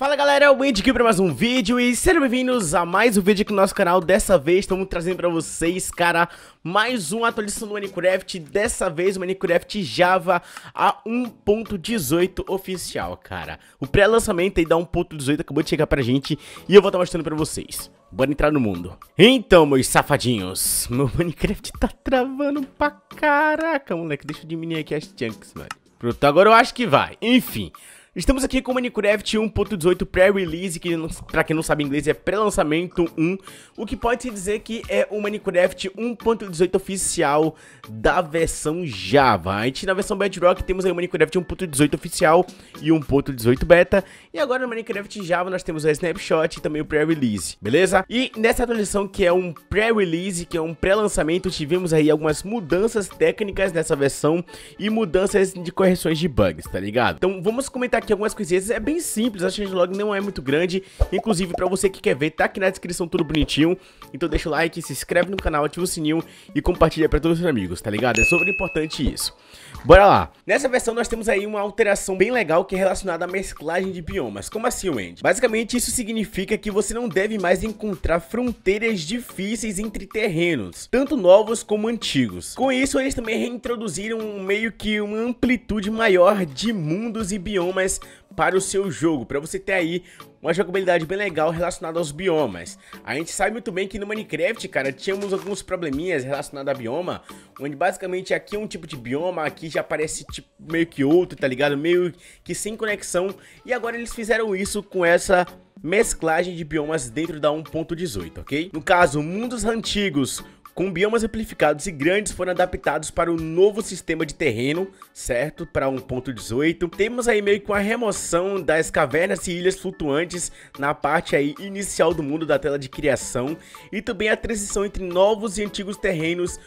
Fala galera, é o Andy aqui para mais um vídeo e sejam bem-vindos a mais um vídeo aqui no nosso canal. Dessa vez estamos trazendo para vocês, cara, mais uma atualização do Minecraft. Dessa vez o Minecraft Java a 1.18 oficial, cara. O pré-lançamento aí da 1.18 acabou de chegar pra gente e eu vou estar mostrando pra vocês. Bora entrar no mundo. Então, meus safadinhos, meu Minecraft tá travando pra caraca, moleque. Deixa eu diminuir aqui as chunks, mano. Pronto, agora eu acho que vai. Enfim, estamos aqui com o Minecraft 1.18 Pré-Release, que pra quem não sabe inglês é Pré-Lançamento 1, o que pode se dizer que é o Minecraft 1.18 oficial da versão Java. A gente na versão Bedrock temos aí o Minecraft 1.18 oficial e 1.18 Beta, e agora no Minecraft Java nós temos o Snapshot e também o Pré-Release, beleza? E nessa atualização que é um Pré-Release, que é um pré-lançamento, tivemos aí algumas mudanças técnicas nessa versão e mudanças de correções de bugs, tá ligado? Então vamos comentar aqui algumas coisinhas, é bem simples, a changelog não é muito grande, inclusive pra você que quer ver, tá aqui na descrição tudo bonitinho. Então deixa o like, se inscreve no canal, ativa o sininho e compartilha pra todos os seus amigos, tá ligado? É super importante isso. Bora lá. Nessa versão nós temos aí uma alteração bem legal que é relacionada à mesclagem de biomas. Como assim, Wendy? Basicamente isso significa que você não deve mais encontrar fronteiras difíceis entre terrenos, tanto novos como antigos. Com isso eles também reintroduziram meio que uma amplitude maior de mundos e biomas para o seu jogo, para você ter aí uma jogabilidade bem legal relacionada aos biomas. A gente sabe muito bem que no Minecraft, cara, tínhamos alguns probleminhas relacionados a bioma, onde basicamente aqui é um tipo de bioma, aqui já aparece tipo, meio que outro, tá ligado? Meio que sem conexão, e agora eles fizeram isso com essa mesclagem de biomas dentro da 1.18, ok? No caso, mundos antigos com biomas amplificados e grandes foram adaptados para o novo sistema de terreno, certo? Para 1.18. Temos aí meio que uma remoção das cavernas e ilhas flutuantes na parte aí inicial do mundo da tela de criação. E também a transição entre novos e antigos terrenos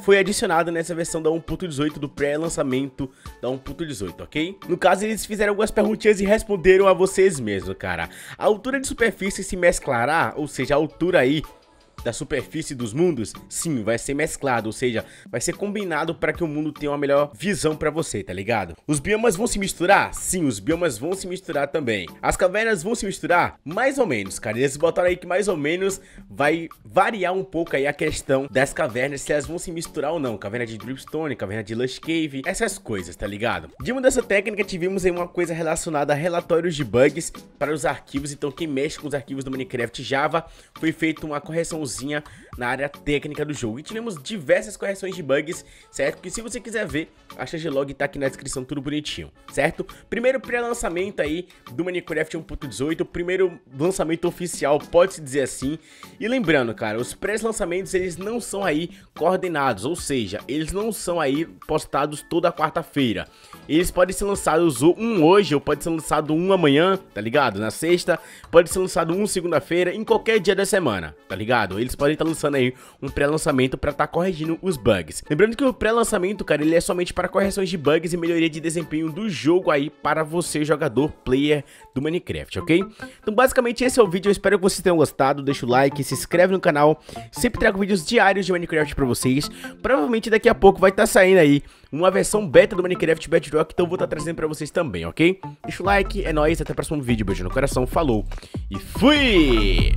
foi adicionada nessa versão da 1.18, do pré-lançamento da 1.18, ok? No caso, eles fizeram algumas perguntinhas e responderam a vocês mesmos, cara. A altura de superfície se mesclará, ou seja, a altura aí da superfície dos mundos, sim, vai ser mesclado, ou seja, vai ser combinado para que o mundo tenha uma melhor visão para você, tá ligado? Os biomas vão se misturar? Sim, os biomas vão se misturar também. As cavernas vão se misturar? Mais ou menos, cara. Eles botaram aí que mais ou menos vai variar um pouco aí a questão das cavernas, se elas vão se misturar ou não. Caverna de Dripstone, caverna de Lush Cave, essas coisas, tá ligado? De mudança técnica, tivemos aí uma coisa relacionada a relatórios de bugs para os arquivos. Então quem mexe com os arquivos do Minecraft Java, foi feita uma correçãozinha na área técnica do jogo, e tivemos diversas correções de bugs, certo? Que se você quiser ver, a changelog tá aqui na descrição, tudo bonitinho, certo? Primeiro pré-lançamento aí do Minecraft 1.18, primeiro lançamento oficial, pode-se dizer assim. E lembrando, cara, os pré-lançamentos eles não são aí coordenados, ou seja, eles não são aí postados toda quarta-feira. Eles podem ser lançados um hoje, ou pode ser lançado um amanhã, tá ligado? Na sexta, pode ser lançado um segunda-feira, em qualquer dia da semana, tá ligado? Eles podem estar lançando aí um pré-lançamento para estar corrigindo os bugs. Lembrando que o pré-lançamento, cara, ele é somente para correções de bugs e melhoria de desempenho do jogo aí para você, jogador, player do Minecraft, ok? Então, basicamente, esse é o vídeo. Eu espero que vocês tenham gostado. Deixa o like, se inscreve no canal. Sempre trago vídeos diários de Minecraft para vocês. Provavelmente, daqui a pouco vai estar saindo aí uma versão beta do Minecraft Bedrock, então eu vou estar trazendo para vocês também, ok? Deixa o like, é nóis, até o próximo vídeo. Beijo no coração, falou e fui!